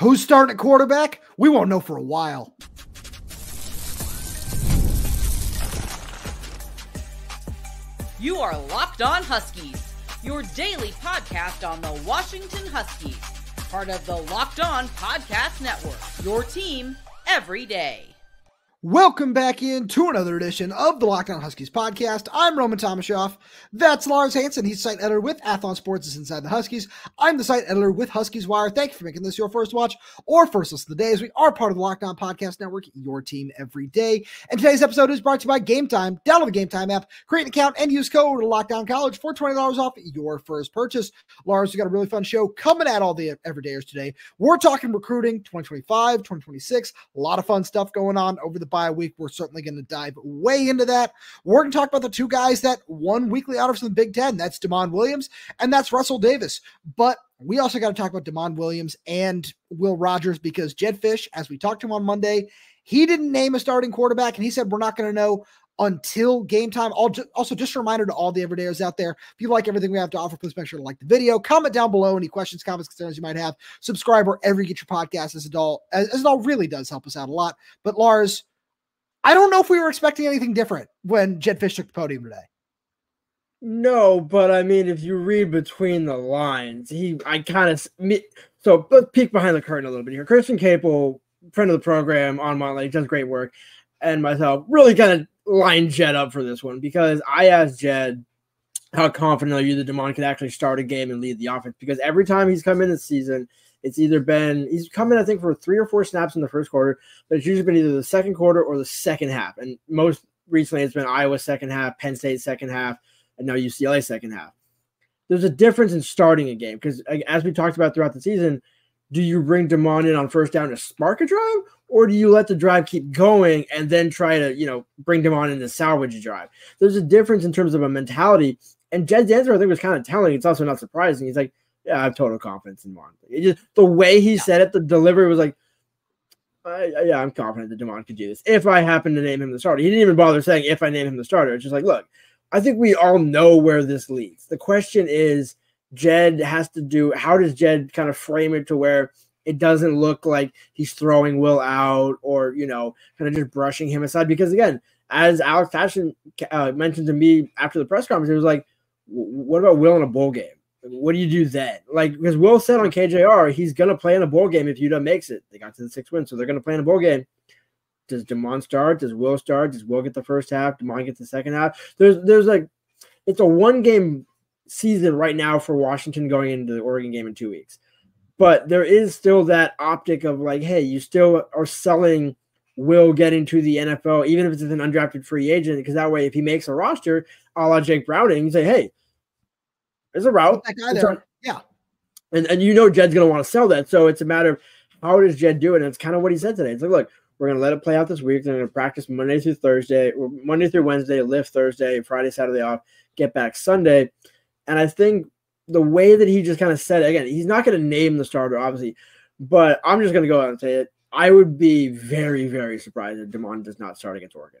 Who's starting at quarterback? We won't know for a while. You are Locked On Huskies, your daily podcast on the Washington Huskies, part of the Locked On Podcast Network, your team every day. Welcome back in to another edition of the Locked On Huskies podcast. I'm Roman Tomashoff. That's Lars Hansen. He's site editor with Athlon Sports is Inside the Huskies. I'm the site editor with Huskies Wire. Thank you for making this your first watch or first listen today, as we are part of the Locked On Podcast Network, your team every day. And today's episode is brought to you by Game Time. Download the Game Time app, create an account, and use code LOCKEDONCollege for $20 off your first purchase. Lars, we got a really fun show coming at all the everydayers today. We're talking recruiting 2025, 2026, a lot of fun stuff going on over the bye week. We're certainly going to dive way into that. We're going to talk about the two guys that won weekly honors from the Big Ten. That's DeMond Williams and that's Russell Davis. But we also got to talk about DeMond Williams and Will Rogers, because Jedd Fisch, as we talked to him on Monday, he didn't name a starting quarterback, and he said we're not going to know until game time. Also, just a reminder to all the everydayers out there, if you like everything we have to offer, please make sure to like the video, comment down below any questions, comments, concerns you might have, subscribe wherever you get your podcast, as it all really does help us out a lot. But Lars, I don't know if we were expecting anything different when Jedd Fisch took the podium today. No, but I mean, if you read between the lines, but peek behind the curtain a little bit here. Christian Capel, friend of the program on Montlake, does great work, and myself really kind of line Jedd up for this one, because I asked Jedd, how confident are you that DeMond could actually start a game and lead the offense? Because every time he's come in this season, it's either been, he's come in, I think, for 3 or 4 snaps in the first quarter, but it's usually been either the second quarter or the second half. And most recently it's been Iowa second half, Penn State second half, and now UCLA second half. There's a difference in starting a game, because as we talked about throughout the season, do you bring DeMond in on first down to spark a drive, or do you let the drive keep going and then try to, bring DeMond in to salvage a drive? There's a difference in terms of a mentality. And Jedd's answer, I think, was kind of telling. It's also not surprising. He's like, yeah, I have total confidence in DeMond. It just, the way he said it, the delivery was like, yeah, I'm confident that DeMond could do this if I happen to name him the starter. He didn't even bother saying if I name him the starter. It's just like, look, I think we all know where this leads. The question is, how does Jedd kind of frame it to where it doesn't look like he's throwing Will out or, kind of just brushing him aside? Because again, as Alex Tashin mentioned to me after the press conference, it was like, what about Will in a bowl game? What do you do then? Because Will said on KJR, he's going to play in a bowl game if UW makes it. They got to the 6th win, so they're going to play in a bowl game. Does DeMond start? Does Will start? Does Will get the first half? DeMond gets the second half? It's a one-game season right now for Washington going into the Oregon game in 2 weeks. But there is still that optic of hey, you still are selling Will getting to the NFL, even if it's an undrafted free agent, because that way if he makes a roster, a la Jake Browning, you say, hey, there's a route. That guy there. Yeah. And Jedd's going to want to sell that. So it's a matter of how does Jedd do it? And it's kind of what he said today. It's like, look, we're going to let it play out this week. They're going to practice Monday through Wednesday, lift Thursday, Friday, Saturday off, get back Sunday. And I think the way that he just kind of said it, again, he's not going to name the starter, obviously, but I'm just going to go out and say it. I would be very, very surprised if DeMond does not start against Oregon.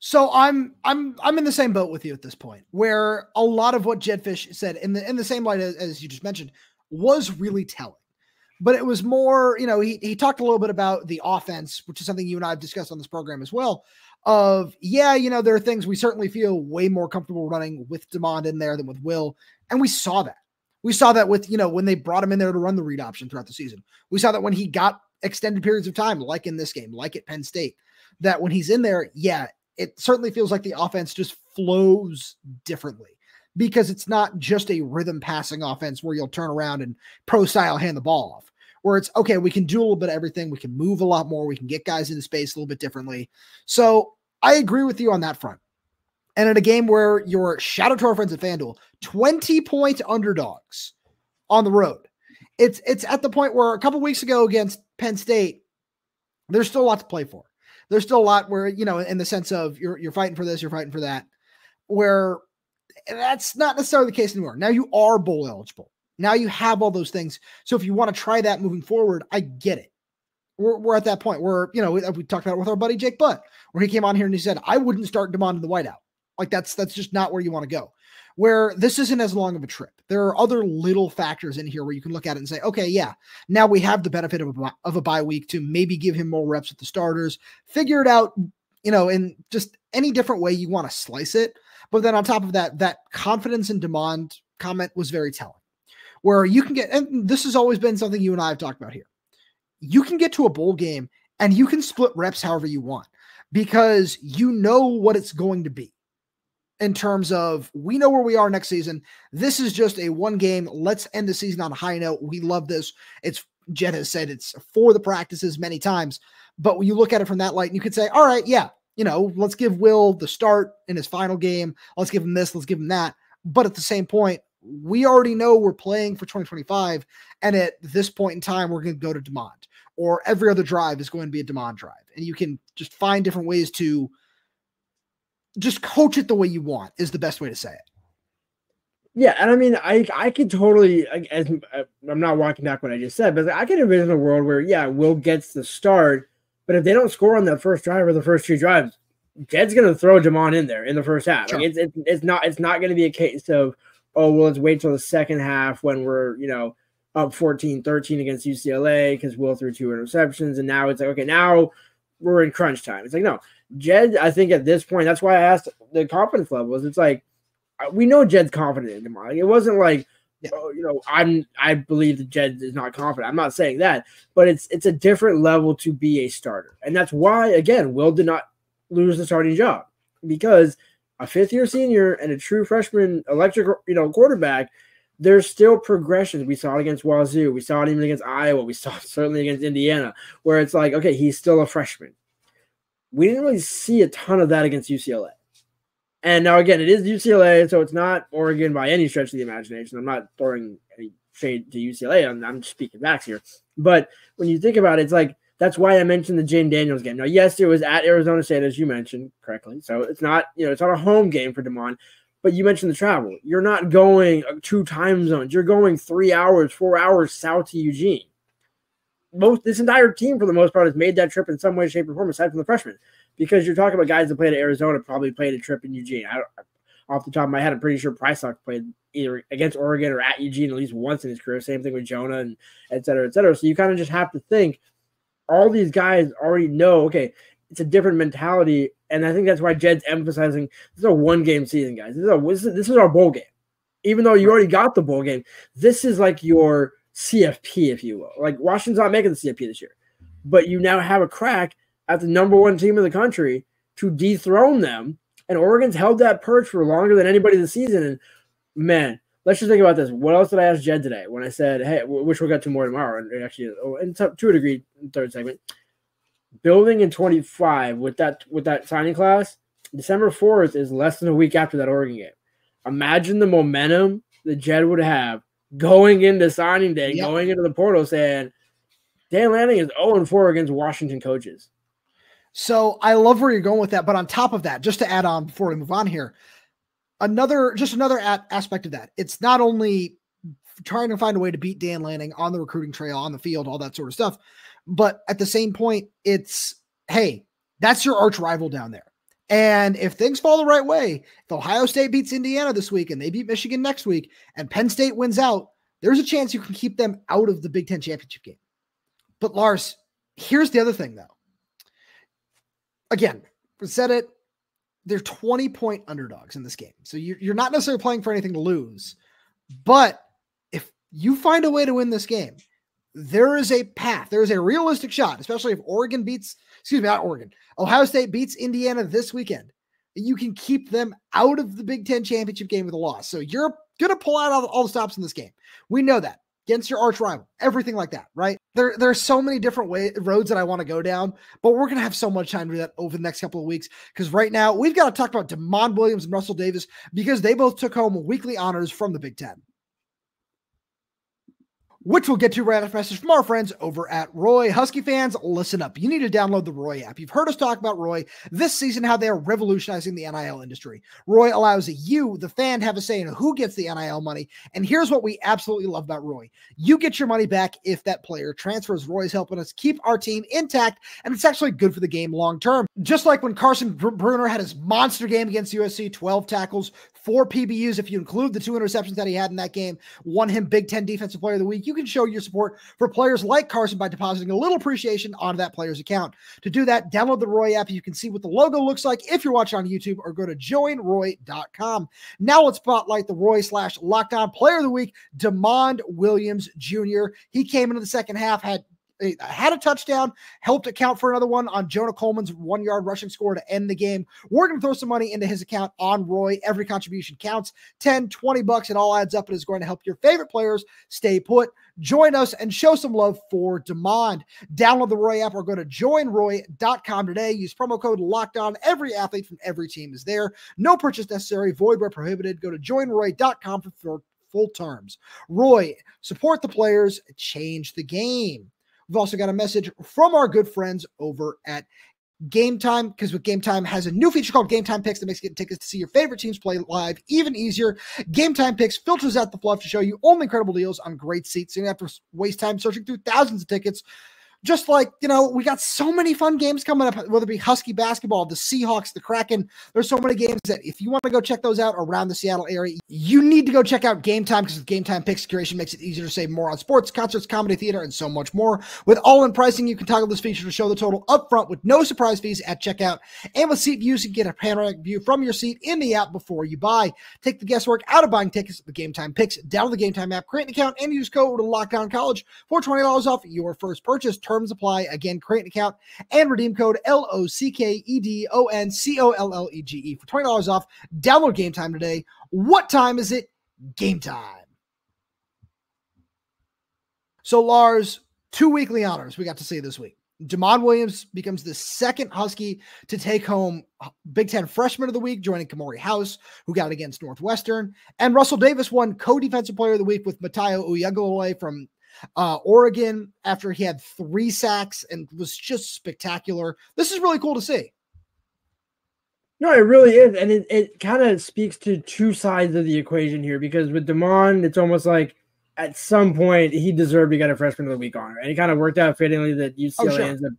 So I'm in the same boat with you at this point, where a lot of what Jedd Fisch said in the same light as you just mentioned was really telling. But it was more, he talked a little bit about the offense, which is something you and I have discussed on this program as well. There are things we certainly feel way more comfortable running with DeMond in there than with Will. And we saw that. We saw that with, when they brought him in there to run the read option throughout the season. We saw that when he got extended periods of time, like in this game, like at Penn State, that when he's in there, yeah, it certainly feels like the offense just flows differently, because it's not just a rhythm passing offense where you'll turn around and pro style hand the ball off, where it's, okay, we can do a little bit of everything. We can move a lot more. We can get guys into space a little bit differently. So I agree with you on that front. And in a game where you're, shout out to our friends at FanDuel, 20-point underdogs on the road. It's at the point where a couple weeks ago against Penn State, there's still a lot to play for. There's still a lot where, in the sense of you're fighting for this, you're fighting for that, where that's not necessarily the case anymore. Now you are bowl eligible. Now you have all those things. So if you want to try that moving forward, I get it. We're at that point where, we talked about it with our buddy Jake Butt, where he came on here and he said, I wouldn't start DeMond in the whiteout. That's just not where you want to go. where this isn't as long of a trip. There are other little factors in here where you can look at it and say, okay, yeah, now we have the benefit of a bye week to maybe give him more reps with the starters, figure it out, you know, in just any different way you want to slice it. But then on top of that, that confidence in DeMond comment was very telling, where you can get, and this has always been something you and I have talked about here. You can get to a bowl game and you can split reps however you want, because you know what it's going to be in terms of, we know where we are next season. This is just a one game. Let's end the season on a high note. We love this. It's, Jedd has said it's for the practices many times, but when you look at it from that light, and you could say, all right, yeah, you know, let's give Will the start in his final game. Let's give him this, let's give him that. But at the same point, we already know we're playing for 2025. And at this point in time, we're going to go to DeMond, or every other drive is going to be a DeMond drive. And you can just find different ways to just coach it the way you want is the best way to say it. Yeah. And I mean, I could totally, as I'm not walking back what I just said, but I can envision a world where, yeah, Will gets the start, but if they don't score on that first drive or the first two drives, Jedd's going to throw DeMond in there in the first half. Sure. Like it's not going to be a case of, oh, well, let's wait till the second half when we're, you know, up 14-13 against UCLA because Will threw two interceptions, and now it's like, okay, now we're in crunch time. It's like, no, Jedd, I think at this point, that's why I asked the confidence levels. It's like, we know Jed's confident in DeMond. Like, it wasn't like, oh, you know, I believe that Jedd is not confident. I'm not saying that, but it's a different level to be a starter. And that's why, again, Will did not lose the starting job, because a fifth-year senior and a true freshman electric, you know, quarterback, there's still progressions. We saw it against Wazoo. We saw it even against Iowa. We saw it certainly against Indiana, where it's like, okay, he's still a freshman. We didn't really see a ton of that against UCLA. And now, again, it is UCLA, so it's not Oregon by any stretch of the imagination. I'm not throwing any shade to UCLA. I'm just speaking facts here. But when you think about it, it's like, that's why I mentioned the Jane Daniels game. Now, yes, it was at Arizona State, as you mentioned correctly. So it's not, you know, it's not a home game for DeMond. But you mentioned the travel. You're not going 2 time zones. You're going 3 hours, 4 hours south to Eugene. This entire team, for the most part, has made that trip in some way, shape, or form, aside from the freshmen, because you're talking about guys that played at Arizona probably played a trip in Eugene. Off the top of my head, I'm pretty sure Pricelock played either against Oregon or at Eugene at least once in his career. Same thing with Jonah, and et cetera, et cetera. So you kind of just have to think all these guys already know, okay, it's a different mentality. And I think that's why Jed's emphasizing this is a one-game season, guys. This is our bowl game. Even though you already got the bowl game, this is like your CFP, if you will. Like, Washington's not making the CFP this year, but you now have a crack at the #1 team in the country to dethrone them. And Oregon's held that perch for longer than anybody this season. And, man, let's just think about this. What else did I ask Jedd today when I said, hey, which we'll get to more tomorrow, and actually, and to a degree, in the third segment, building in 25 with that signing class, December 4th is less than a week after that Oregon game. Imagine the momentum that Jedd would have going into signing day, going into the portal, saying Dan Lanning is 0-4 against Washington coaches. So I love where you're going with that. But on top of that, just to add on before we move on here, another aspect of that, it's not only trying to find a way to beat Dan Lanning on the recruiting trail, on the field, all that sort of stuff. But at the same point, it's, hey, that's your arch rival down there. And if things fall the right way, if Ohio State beats Indiana this week and they beat Michigan next week and Penn State wins out, there's a chance you can keep them out of the Big Ten championship game. But Lars, here's the other thing, though. Again, we said it, they're 20-point underdogs in this game. So you're not necessarily playing for anything to lose. But if you find a way to win this game, there is a path. There is a realistic shot, especially if Ohio State beats Indiana this weekend. You can keep them out of the Big Ten championship game with a loss. So you're going to pull out all the stops in this game. We know that. Against your arch rival, everything like that, right? There are so many different roads that I want to go down, but we're going to have so much time to do that over the next couple of weeks, because right now we've got to talk about DeMond Williams and Russell Davis, because they both took home weekly honors from the Big Ten, which we'll get to right after a message from our friends over at Roy. Husky fans, listen up. You need to download the Roy app. You've heard us talk about Roy this season, how they are revolutionizing the NIL industry. Roy allows you, the fan, have a say in who gets the NIL money. And here's what we absolutely love about Roy. You get your money back if that player transfers. Roy's helping us keep our team intact, and it's actually good for the game long term. Just like when Carson Bruner had his monster game against USC, 12 tackles, 4 PBUs if you include the 2 interceptions that he had in that game, won him Big Ten Defensive Player of the Week. You can show your support for players like Carson by depositing a little appreciation onto that player's account. To do that, download the Roy app. You can see what the logo looks like if you're watching on YouTube, or go to joinroy.com. Now let's spotlight the Roy/Lockdown Player of the Week, DeMond Williams Jr. He came into the second half, had a touchdown, helped account for another one on Jonah Coleman's 1-yard rushing score to end the game. We're going to throw some money into his account on Roy. Every contribution counts. $10, $20. It all adds up and is going to help your favorite players stay put. Join us and show some love for DeMond. Download the Roy app or go to joinroy.com today. Use promo code LOCKEDON. Every athlete from every team is there. No purchase necessary. Void where prohibited. Go to joinroy.com for full terms. Roy, support the players. Change the game. We've also got a message from our good friends over at Game Time, because with Game Time has a new feature called Game Time Picks that makes getting tickets to see your favorite teams play live even easier. Game Time Picks filters out the fluff to show you only incredible deals on great seats, so you don't have to waste time searching through thousands of tickets. Just like, you know, we got so many fun games coming up, whether it be Husky basketball, the Seahawks, the Kraken. There's so many games that if you want to go check those out around the Seattle area, you need to go check out Game Time, because with Game Time Picks, curation makes it easier to save more on sports, concerts, comedy, theater, and so much more. With all-in pricing, you can toggle this feature to show the total upfront with no surprise fees at checkout. And with seat views, you can get a panoramic view from your seat in the app before you buy. Take the guesswork out of buying tickets with Game Time Picks. Download the Game Time app, create an account, and use code LOCKEDONCollege for $20 off your first purchase. Terms apply. Again, create an account and redeem code LOCKEDONCOLLEGE for $20 off. Download Game Time today. What time is it? Game time. So, Lars, 2 weekly honors we got to see this week. DeMond Williams becomes the second Husky to take home Big Ten Freshman of the Week, joining Kamori House, who got it against Northwestern. And Russell Davis won co-defensive player of the week with Matayo Uyunglele from Oregon after he had 3 sacks and was just spectacular. This is really cool to see. No, it really is. And it kind of speaks to 2 sides of the equation here, because with DeMond, it's almost like at some point he deserved to get a freshman of the week honor. And it kind of worked out fittingly that UCLA ends up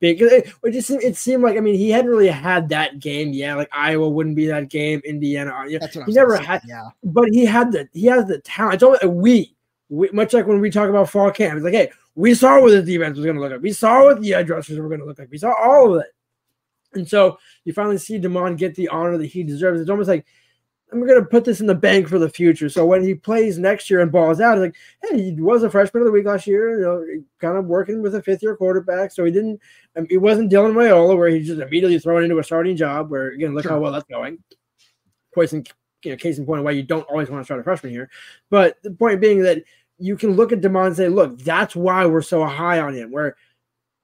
big. It seemed like, I mean, he hadn't really had that game yet. Like Iowa wouldn't be that game. Indiana. That's what he never had. Yeah. But he has the talent. It's almost much like when we talk about fall camp, it's like, hey, we saw what the defense was going to look like. We saw what the edge rushers were going to look like. We saw all of it. And so you finally see DeMond get the honor that he deserves. It's almost like, I'm going to put this in the bank for the future. So when he plays next year and balls out, it's like, hey, he was a freshman of the week last year, kind of working with a 5th-year quarterback. So he wasn't Dylan Raiola, where he's just immediately thrown into a starting job where, again, look how well that's going. Case in point of why you don't always want to start a freshman here. But the point being that you can look at DeMond and say, look, that's why we're so high on him, where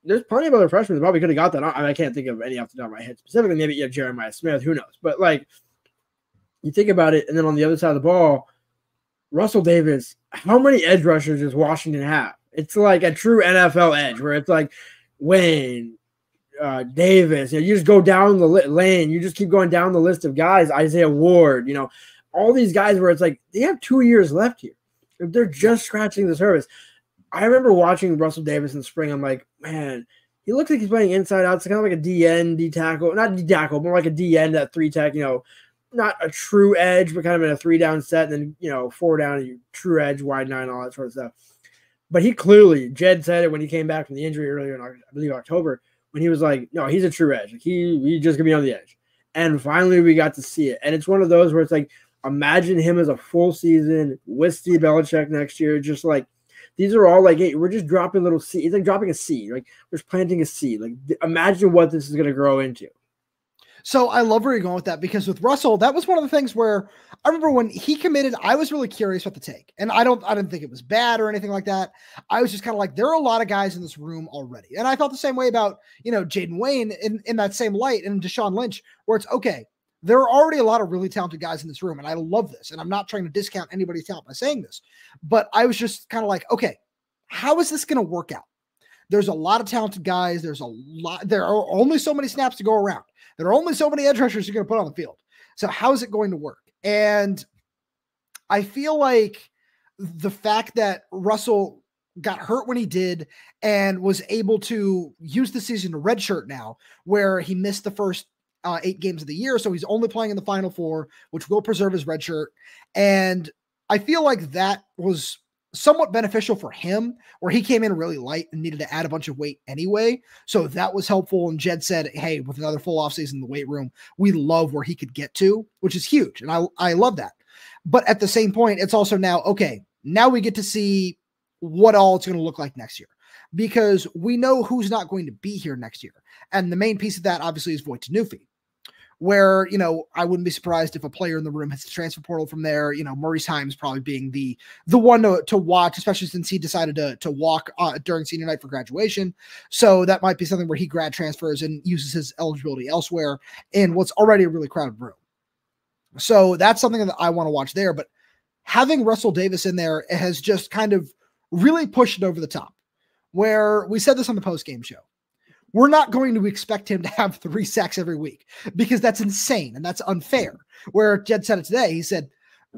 there's plenty of other freshmen that probably could have got that. I mean, I can't think of any off the top of my head specifically. Maybe you have Jeremiah Smith, who knows? But, like, you think about it, and then on the other side of the ball, Russell Davis, how many edge rushers does Washington have? It's like a true NFL edge where it's like Wayne, Davis. You just go down the lane. You just keep going down the list of guys. Isaiah Ward, all these guys where it's like they have 2 years left here. If they're just scratching the surface. I remember watching Russell Davis in spring. I'm like, man, he looks like he's playing inside out. It's kind of like a DN, D tackle, not D tackle, more like a DN, that 3 tech, not a true edge, but kind of in a 3 down set. And then, 4 down, you true edge, wide 9, all that sort of stuff. But he clearly, Jedd said it when he came back from the injury earlier in, I believe, October, when he was like, no, he's a true edge. Like he's just going to be on the edge. And finally we got to see it. And it's one of those where it's like, imagine him as a full season with Steve Belichick next year. Just like, these are all like, hey, we're just dropping little seeds. It's like dropping a seed. Like, we're just planting a seed. Like, imagine what this is going to grow into. So I love where you're going with that, because with Russell, that was one of the things where I remember when he committed, I was really curious about the take, and I didn't think it was bad or anything like that. I was just kind of like, there are a lot of guys in this room already, and I felt the same way about Jaden Wayne in that same light, and Deshaun Lynch, where it's okay. There are already a lot of really talented guys in this room, and I love this. And I'm not trying to discount anybody's talent by saying this, but I was just kind of like, okay, how is this going to work out? There's a lot of talented guys. There are only so many snaps to go around. There are only so many edge rushers you're going to put on the field. So how is it going to work? And I feel like the fact that Russell got hurt when he did and was able to use the season to redshirt now, where he missed the first 8 games of the year. So he's only playing in the Final Four, which will preserve his red shirt. And I feel like that was somewhat beneficial for him, where he came in really light and needed to add a bunch of weight anyway. So that was helpful. And Jedd said, hey, with another full offseason in the weight room, we love where he could get to, which is huge. And I love that. But at the same point, it's also now, okay, now we get to see what all it's going to look like next year, because we know who's not going to be here next year. And the main piece of that, obviously, is Voit Tanufi, where, you know, I wouldn't be surprised if a player in the room hits the transfer portal from there. You know, Maurice Himes probably being the one to watch, especially since he decided to walk during senior night for graduation. So that might be something where he grad transfers and uses his eligibility elsewhere in what's already a really crowded room. So that's something that I want to watch there. But having Russell Davis in there has just kind of really pushed it over the top, where we said this on the post-game show. We're not going to expect him to have 3 sacks every week, because that's insane and that's unfair. Where Jedd said it today, he said,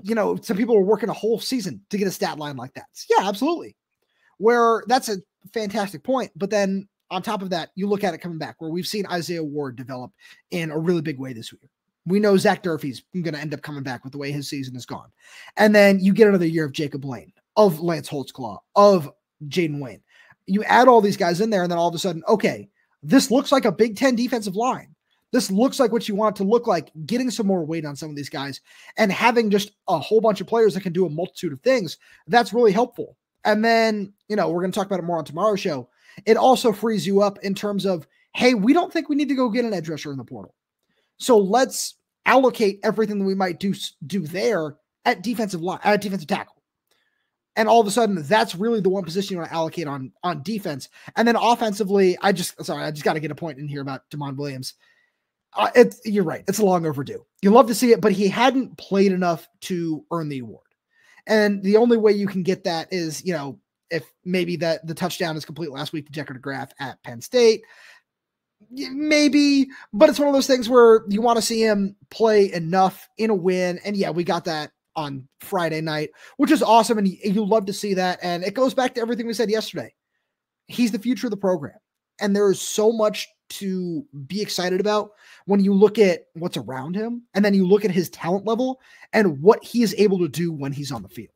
you know, some people were working a whole season to get a stat line like that. Yeah, absolutely. Where that's a fantastic point. But then on top of that, you look at it coming back, where we've seen Isaiah Ward develop in a really big way this week. We know Zach Durfee's going to end up coming back with the way his season has gone. And then you get another year of Jacob Lane, of Lance Holtzclaw, of Jaden Wayne. You add all these guys in there, and then all of a sudden, okay, this looks like a Big Ten defensive line. This looks like what you want it to look like, getting some more weight on some of these guys and having just a whole bunch of players that can do a multitude of things. That's really helpful. And then, you know, we're going to talk about it more on tomorrow's show. It also frees you up in terms of, hey, we don't think we need to go get an edge rusher in the portal. So let's allocate everything that we might do there at defensive line, at defensive tackle. And all of a sudden, that's really the one position you want to allocate on defense. And then offensively, I just got to get a point in here about DeMond Williams. You're right. It's long overdue. You love to see it, but he hadn't played enough to earn the award. And the only way you can get that is, you know, if maybe that the touchdown is complete last week to Decker DeGraff at Penn State. Maybe, but it's one of those things where you want to see him play enough in a win. And yeah, we got that on Friday night, which is awesome. And you love to see that. And it goes back to everything we said yesterday. He's the future of the program. And there is so much to be excited about when you look at what's around him. And then you look at his talent level and what he is able to do when he's on the field.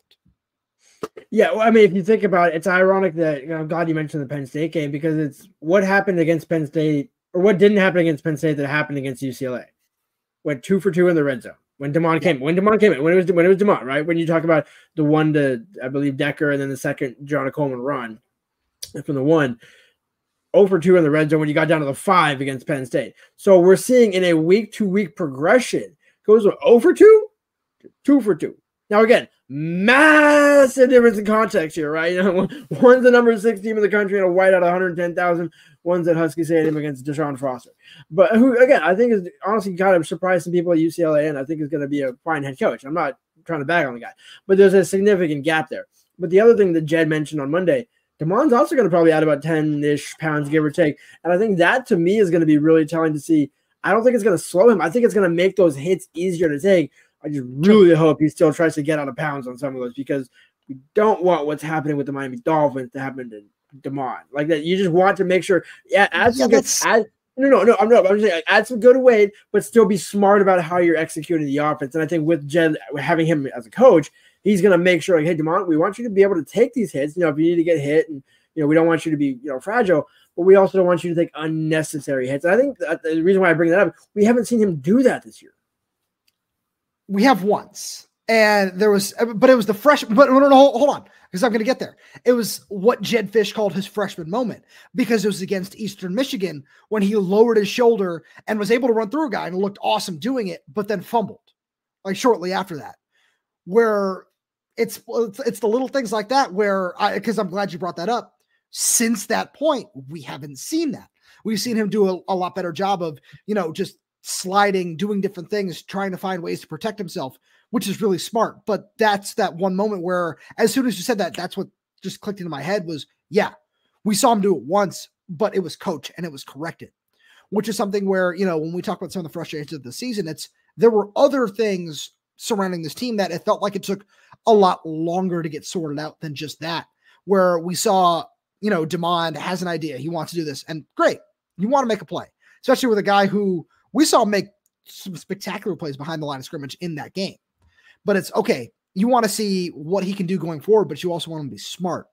Yeah. Well, I mean, if you think about it, it's ironic that, you know, I'm glad you mentioned the Penn State game, because it's what happened against Penn State, or what didn't happen against Penn State that happened against UCLA. Went 2 for 2 in the red zone. When DeMond came, when it was DeMond, right? When you talk about the one to, I believe, Decker, and then the second Jonah Coleman run from the 1, 0 for 2 in the red zone when you got down to the 5 against Penn State. So we're seeing in a week-to-week progression, goes from 0 for 2 to 2 for 2. Now again, massive difference in context here, right? You know, one's the #6 team in the country and a whiteout 110,000. One's at Husky Stadium against Deshaun Foster. But who, again, I think is honestly kind of surprised some people at UCLA, and I think is going to be a fine head coach. I'm not trying to bag on the guy, but there's a significant gap there. But the other thing that Jedd mentioned on Monday, DeMond's also going to probably add about 10-ish pounds, give or take. And I think that, to me, is going to be really telling to see. I don't think it's going to slow him. I think it's going to make those hits easier to take. I just really hope he still tries to get out of bounds on some of those, because we don't want what's happening with the Miami Dolphins to happen to DeMond like that. You just want to make sure, yeah, I'm just saying, like, add some good weight, but still be smart about how you're executing the offense. And I think with Jedd, having him as a coach, he's going to make sure, like, hey, DeMond, we want you to be able to take these hits. You know, if you need to get hit, and, you know, we don't want you to be, you know, fragile, but we also don't want you to take unnecessary hits. And I think the reason why I bring that up, we haven't seen him do that this year. We have once, and there was, but it was the freshman, but no, hold on, because I'm going to get there. It was what Jedd Fisch called his freshman moment, because it was against Eastern Michigan when he lowered his shoulder and was able to run through a guy and looked awesome doing it, but then fumbled like shortly after that, where it's the little things like that where because I'm glad you brought that up. Since that point, we haven't seen that. We've seen him do a lot better job of, you know, just sliding, doing different things, trying to find ways to protect himself, which is really smart. But that's that one moment where, as soon as you said that, that's what just clicked into my head was, yeah, we saw him do it once, but it was coach and it was corrected, which is something where, you know, when we talk about some of the frustrations of the season, there were other things surrounding this team that it felt like it took a lot longer to get sorted out than just that, where we saw, you know, DeMond has an idea. He wants to do this, and great. You want to make a play, especially with a guy who We saw him make some spectacular plays behind the line of scrimmage in that game. But it's okay. You want to see what he can do going forward, but you also want him to be smart.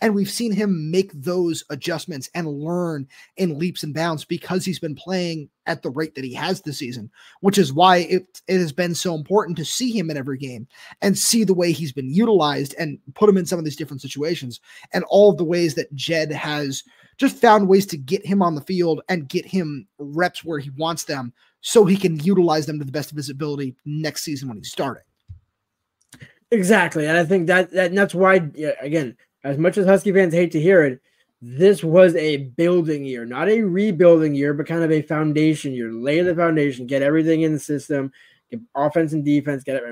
And we've seen him make those adjustments and learn in leaps and bounds because he's been playing at the rate that he has this season, which is why it has been so important to see him in every game and see the way he's been utilized and put him in some of these different situations and all of the ways that Jedd has just found ways to get him on the field and get him reps where he wants them so he can utilize them to the best of his ability next season when he's starting. Exactly. And I think that's why, again, as much as Husky fans hate to hear it, this was a building year, not a rebuilding year, but kind of a foundation year. Lay the foundation, get everything in the system, get offense and defense, get it,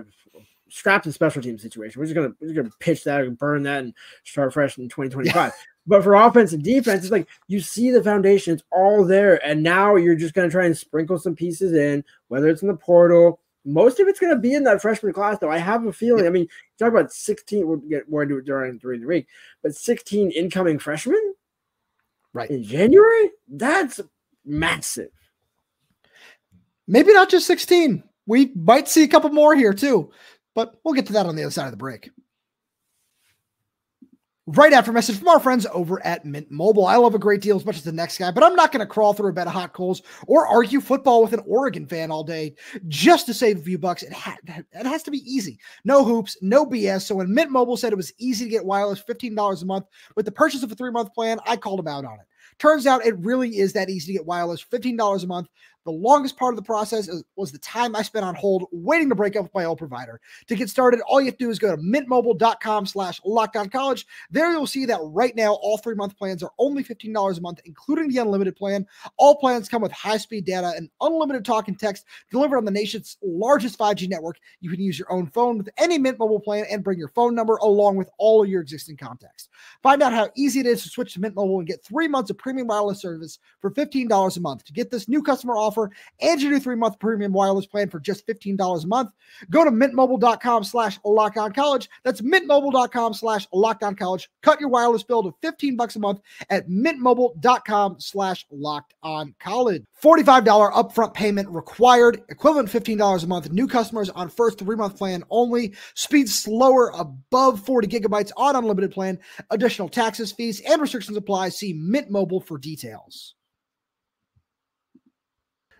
scrap the special team situation. We're just gonna pitch that and burn that and start fresh in 2025. But for offense and defense, it's like you see the foundation, it's all there, and now you're just gonna try and sprinkle some pieces in, whether it's in the portal. Most of it's going to be in that freshman class, though. I have a feeling. I mean, talk about 16. We'll get more into it during the week, but 16 incoming freshmen, right, in January. That's massive. Maybe not just 16. We might see a couple more here too, but we'll get to that on the other side of the break. Right after a message from our friends over at Mint Mobile. I love a great deal as much as the next guy, but I'm not going to crawl through a bed of hot coals or argue football with an Oregon fan all day just to save a few bucks. It has to be easy. No hoops, no BS. So when Mint Mobile said it was easy to get wireless, $15 a month, with the purchase of a 3-month plan, I called them out on it. Turns out it really is that easy to get wireless, $15 a month. The longest part of the process was the time I spent on hold waiting to break up with my old provider. To get started, all you have to do is go to mintmobile.com/LockedOnCollege. There you'll see that right now all 3-month plans are only $15 a month, including the unlimited plan. All plans come with high-speed data and unlimited talk and text delivered on the nation's largest 5G network. You can use your own phone with any Mint Mobile plan and bring your phone number along with all of your existing contacts. Find out how easy it is to switch to Mint Mobile and get 3 months of premium wireless service for $15 a month. To get this new customer offer and your new 3-month premium wireless plan for just $15 a month, go to mintmobile.com/LockedOnCollege. That's mintmobile.com/LockedOnCollege. Cut your wireless bill to $15 a month at mintmobile.com/LockedOnCollege. $45 upfront payment required, equivalent $15 a month. New customers on first 3-month plan only. Speed slower above 40 gigabytes on unlimited plan. Additional taxes, fees, and restrictions apply. See Mint Mobile for details.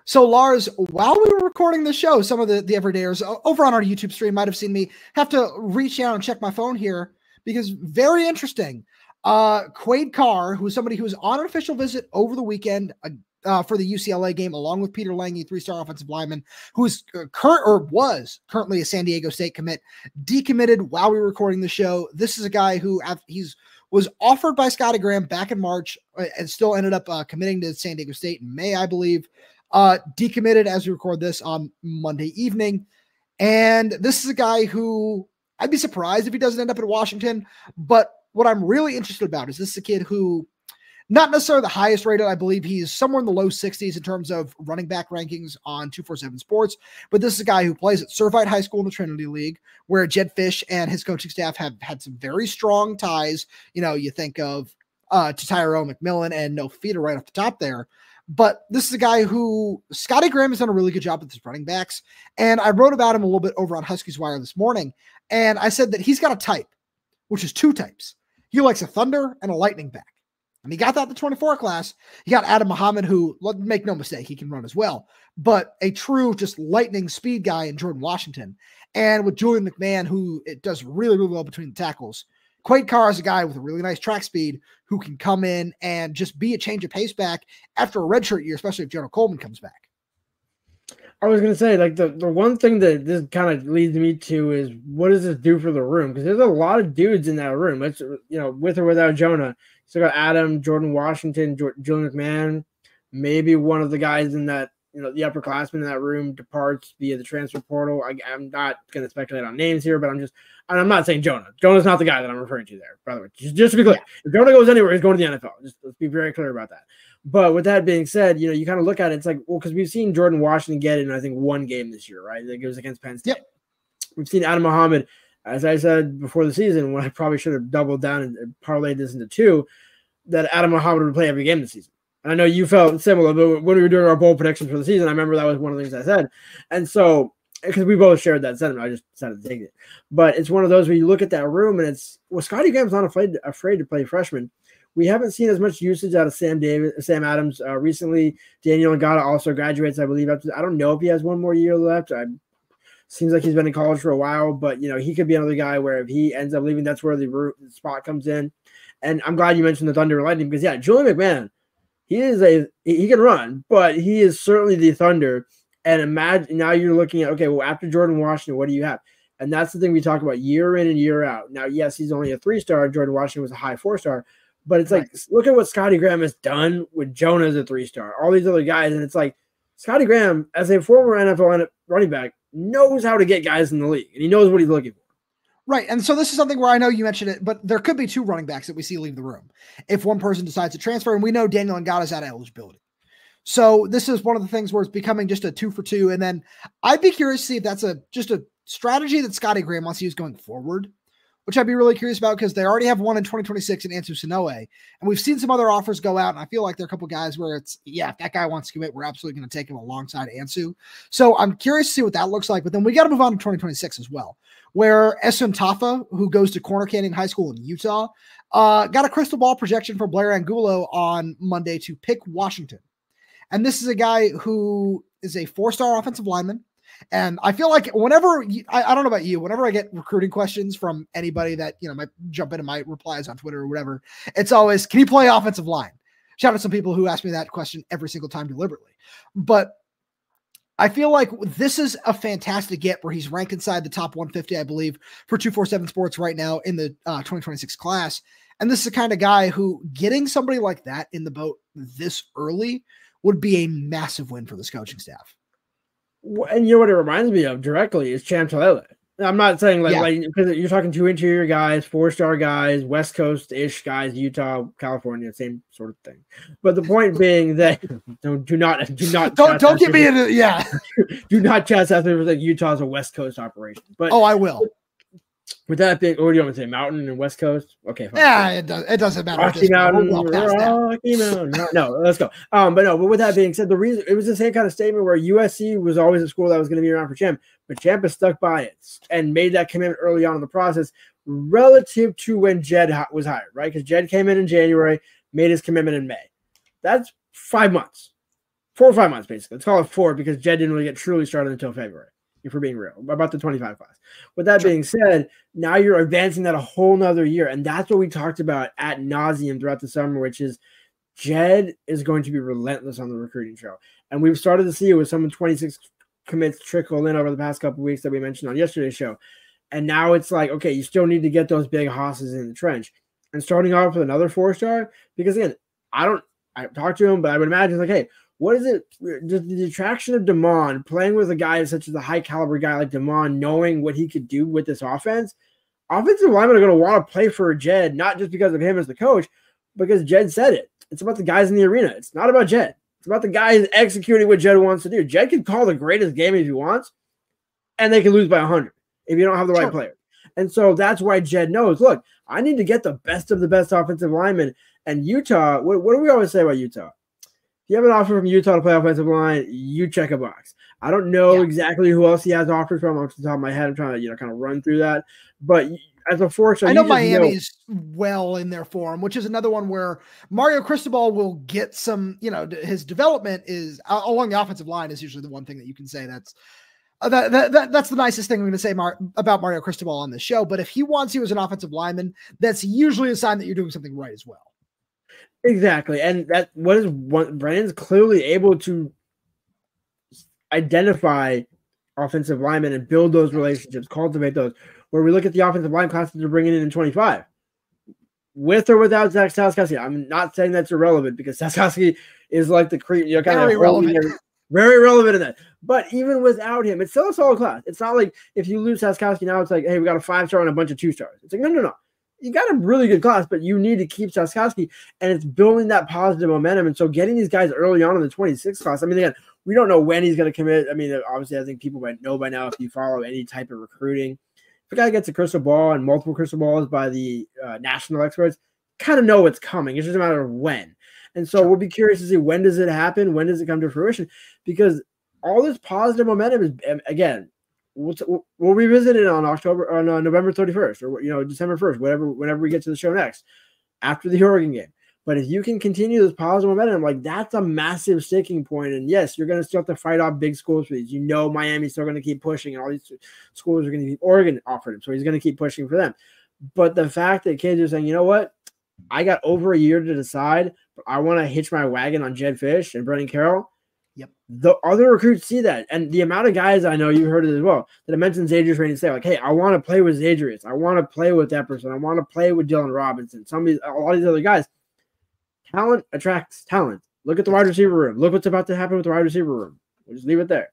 So, Lars, while we were recording the show, some of the everydayers over on our YouTube stream might have seen me have to reach out and check my phone here because very interesting. Quaid Carr, who is somebody who was on an official visit over the weekend for the UCLA game, along with Peter Lange, 3-star offensive lineman, who is currently a San Diego State commit, decommitted while we were recording the show. This is a guy who was offered by Scottie Graham back in March and still ended up committing to San Diego State in May, I believe. Decommitted as we record this on Monday evening. And this is a guy who I'd be surprised if he doesn't end up in Washington. But what I'm really interested about is this is a kid who, not necessarily the highest rated, I believe he's somewhere in the low 60s in terms of running back rankings on 247 Sports. But this is a guy who plays at Servite High School in the Trinity League, where Jedd Fisch and his coaching staff have had some very strong ties. You know, you think of to Tyrone McMillan and No Feeder right off the top there. But this is a guy who Scottie Graham has done a really good job with his running backs. And I wrote about him a little bit over on Huskies Wire this morning. And I said that he's got a type, which is two types. He likes a thunder and a lightning back. And he got that in the 24 class. He got Adam Muhammad, who, make no mistake, he can run as well. But a true just lightning speed guy in Jordan Washington. And with Julian McMahon, who it does really, really well between the tackles. Quaid Carr is a guy with a really nice track speed who can come in and just be a change of pace back after a redshirt year, especially if Jonah Coleman comes back. I was going to say, like, the one thing that this kind of leads me to is what does this do for the room? Because there's a lot of dudes in that room. It's, you know, with or without Jonah. So got Adam, Jordan Washington, Julian McMahon, maybe one of the guys in that, you know, the upperclassman in that room departs via the transfer portal. I'm not going to speculate on names here, but I'm not saying Jonah. Jonah's not the guy that I'm referring to there, by the way. Just to be clear, if Jonah goes anywhere, he's going to the NFL. Just let's be very clear about that. But with that being said, you know, you kind of look at it, it's like, well, because we've seen Jordan Washington get in, I think, one game this year, right? Like it was against Penn State. Yep. We've seen Adam Muhammad, as I said before the season, when I probably should have doubled down and parlayed this into two, that Adam Muhammad would play every game this season. I know you felt similar, but when we were doing our bowl predictions for the season, I remember that was one of the things I said. And so, because we both shared that sentiment, I just decided to take it. But it's one of those where you look at that room and it's, well, Scottie Graham's not afraid to play freshman. We haven't seen as much usage out of Sam Adams recently. Daniel Ngata also graduates, I believe. I don't know if he has one more year left. Seems like he's been in college for a while, but, you know, he could be another guy where if he ends up leaving, that's where the spot comes in. And I'm glad you mentioned the Thunder and Lightning because, yeah, Julian McMahon, he can run, but he is certainly the Thunder. And imagine now you're looking at, okay, well, after Jordan Washington, what do you have? And that's the thing we talk about year in and year out. Now, yes, he's only a 3-star. Jordan Washington was a high 4-star. But it's like, look at what Scottie Graham has done with Jonah as a 3-star, all these other guys. And it's like, Scottie Graham, as a former NFL running back, knows how to get guys in the league, and he knows what he's looking for. Right, and so this is something where I know you mentioned it, but there could be two running backs that we see leave the room if one person decides to transfer, and we know Daniel Ngata's out of eligibility. So this is one of the things where it's becoming just a 2-for-2, and then I'd be curious to see if that's just a strategy that Scottie Graham wants to use going forward, which I'd be really curious about because they already have one in 2026 in Ansu Sanoe, and we've seen some other offers go out, and I feel like there are a couple guys where it's, yeah, if that guy wants to commit, we're absolutely going to take him alongside Ansu. So I'm curious to see what that looks like, but then we got to move on to 2026 as well, where Esum Tafa, who goes to Corner Canyon High School in Utah, got a crystal ball projection from Blair Angulo on Monday to pick Washington. And this is a guy who is a 4-star offensive lineman. And I feel like whenever I don't know about you, whenever I get recruiting questions from anybody that, you know, might jump into my replies on Twitter or whatever, it's always, can you play offensive line? Shout out to some people who ask me that question every single time deliberately. But I feel like this is a fantastic get where he's ranked inside the top 150, I believe, for 247 Sports right now in the 2026 class. And this is the kind of guy who getting somebody like that in the boat this early would be a massive win for this coaching staff. And you know what it reminds me of directly is Cham Talele. I'm not saying because you're talking 2 interior guys, 4-star guys, West Coast-ish guys, Utah, California, same sort of thing. But the point being that do not don't get me into do not chastise me like Utah's a West Coast operation. But I will. With that being, what do you want to say? Mountain and West Coast? Okay, fine. Yeah, it doesn't matter. Rocky Mountain, Rocky Mountain. No, let's go. But with that being said, the reason it was the same kind of statement where USC was always a school that was going to be around for Champ, but Champ has stuck by it and made that commitment early on in the process relative to when Jedd was hired, right? Because Jedd came in January, made his commitment in May. That's 5 months, 4 or 5 months, basically. Let's call it 4 because Jedd didn't really get truly started until February. If we're being real, about the 25 class. With that being said, now you're advancing that a whole nother year. And that's what we talked about ad nauseum throughout the summer, which is Jedd is going to be relentless on the recruiting trail. And we've started to see it with some 26 commits trickle in over the past couple of weeks that we mentioned on yesterday's show. And now it's like, okay, you still need to get those big hosses in the trench. And starting off with another 4-star, because again, I talked to him, but I would imagine it's like, hey, what is it? The attraction of DeMond playing with a guy such as a high caliber guy like DeMond, knowing what he could do with this offense. Offensive linemen are going to want to play for Jedd, not just because of him as the coach, because Jedd said it. It's about the guys in the arena. It's not about Jedd. It's about the guys executing what Jedd wants to do. Jedd can call the greatest game if he wants, and they can lose by 100 if you don't have the right player. And so that's why Jedd knows, look, I need to get the best of the best offensive linemen. And Utah, what do we always say about Utah? You have an offer from Utah to play offensive line, you check a box. I don't know exactly who else he has offers from off the top of my head. I'm trying to kind of run through that. But as a force, I know Miami's well in their form, which is another one where Mario Cristobal will get some, you know, his development is along the offensive line is usually the one thing that you can say that's the nicest thing I'm going to say about Mario Cristobal on this show. But if he wants you as an offensive lineman, that's usually a sign that you're doing something right as well. Exactly, and that Brennan's clearly able to identify offensive linemen and build those relationships, cultivate those. Where we look at the offensive line classes they're bringing in 25, with or without Zach Staskowski. I'm not saying that's irrelevant because Staskowski is like the kind of relevant, very relevant in that. But even without him, it's still a solid class. It's not like if you lose Staskowski now, it's like, hey, we got a 5-star and a bunch of 2-stars. It's like no. You got a really good class, but you need to keep Staskowski, and it's building that positive momentum. And so getting these guys early on in the 26th class, I mean, again, we don't know when he's going to commit. I mean, obviously, I think people might know by now if you follow any type of recruiting. If a guy gets a crystal ball and multiple crystal balls by the national experts, kind of know what's coming. It's just a matter of when. And so we'll be curious to see, when does it happen? When does it come to fruition? Because all this positive momentum is, again, we'll revisit it on November 31st or December 1st, whenever we get to the show next, after the Oregon game. But if you can continue this positive momentum, like, that's a massive sticking point. And yes, you're going to still have to fight off big schools for these. Miami's still going to keep pushing, and all these schools are going to keep. Oregon offered him, so he's going to keep pushing for them. But the fact that kids are saying, you know what, I got over a year to decide, but I want to hitch my wagon on Jedd Fisch and Brennan Carroll. Yep. The other recruits see that. And the amount of guys, I know you heard it as well, that I mentioned Zadrius Rainey say, like, hey, I want to play with Zadrius. I want to play with that person. I want to play with Dylan Robinson. All these other guys. Talent attracts talent. Look at the wide receiver room. Look what's about to happen with the wide receiver room. We'll just leave it there.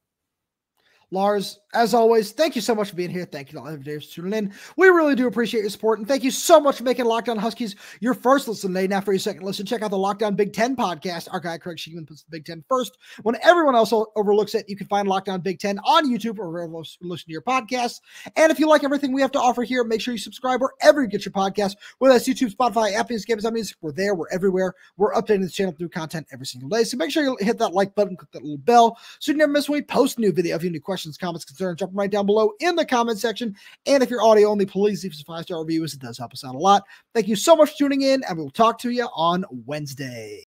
Lars, as always, thank you so much for being here. Thank you to all of you for tuning in. We really do appreciate your support, and thank you so much for making Locked On Huskies your first listen today. Now, for your second listen, check out the Locked On Big Ten podcast. Our guy Craig Sheehan puts the Big Ten first when everyone else overlooks it. You can find Locked On Big Ten on YouTube or wherever you listen to your podcasts. And if you like everything we have to offer here, make sure you subscribe wherever you get your podcast, whether that's YouTube, Spotify, Apple Music, Amazon Music. We're there. We're everywhere. We're updating this channel through content every single day. So make sure you hit that like button, click that little bell, so you never miss when we post a new video. If you have any questions, comments, concerns, drop them right down below in the comment section. And if you're audio only, please leave us a 5-star review, as it does help us out a lot. Thank you so much for tuning in, and we will talk to you on Wednesday.